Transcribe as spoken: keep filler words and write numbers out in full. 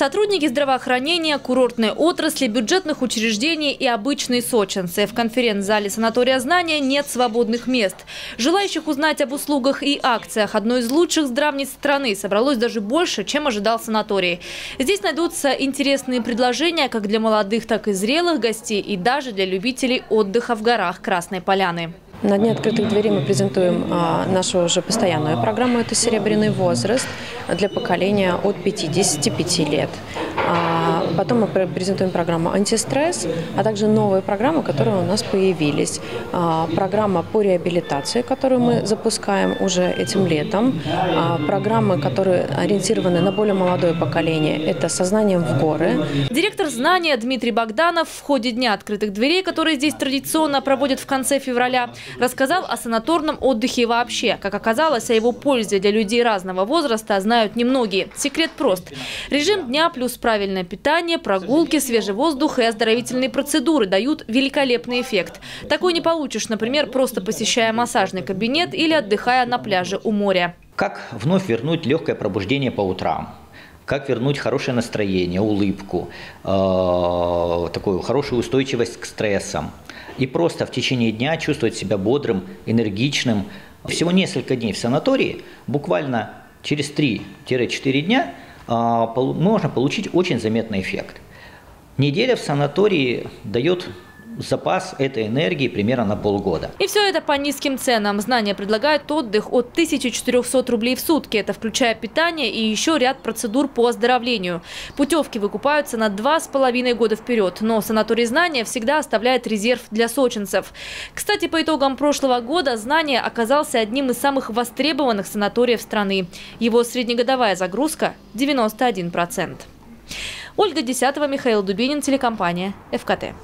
Сотрудники здравоохранения, курортной отрасли, бюджетных учреждений и обычные сочинцы. В конференц-зале «Санатория «Знание» нет свободных мест. Желающих узнать об услугах и акциях одной из лучших здравниц страны собралось даже больше, чем ожидал санаторий. Здесь найдутся интересные предложения как для молодых, так и зрелых гостей и даже для любителей отдыха в горах Красной Поляны. На дне открытых дверей мы презентуем а, нашу уже постоянную программу. Это серебряный возраст для поколения от пятидесяти пяти лет. А, потом мы презентуем программу антистресс, а также новые программы, которые у нас появились. А, программа по реабилитации, которую мы запускаем уже этим летом. А, программы, которые ориентированы на более молодое поколение, это со знанием в горы. Директор «Знания» Дмитрий Богданов в ходе дня открытых дверей, которые здесь традиционно проводят в конце февраля, рассказал о санаторном отдыхе и вообще. Как оказалось, о его пользе для людей разного возраста знают немногие. Секрет прост. Режим дня плюс правильное питание, прогулки, свежий воздух и оздоровительные процедуры дают великолепный эффект. Такой не получишь, например, просто посещая массажный кабинет или отдыхая на пляже у моря. Как вновь вернуть легкое пробуждение по утрам? Как вернуть хорошее настроение, улыбку, э, такую хорошую устойчивость к стрессам. И просто в течение дня чувствовать себя бодрым, энергичным. Всего несколько дней в санатории, буквально через три-четыре дня э, можно получить очень заметный эффект. Неделя в санатории дает запас этой энергии примерно на полгода. И все это по низким ценам. «Знания» предлагает отдых от тысячи четырёхсот рублей в сутки. Это включая питание и еще ряд процедур по оздоровлению. Путевки выкупаются на два с половиной года вперед. Но санаторий «Знания» всегда оставляет резерв для сочинцев. Кстати, по итогам прошлого года «Знания» оказался одним из самых востребованных санаториев страны. Его среднегодовая загрузка – девяносто один процент. Ольга, Десятова, Михаил Дубинин, телекомпания «ФКТ».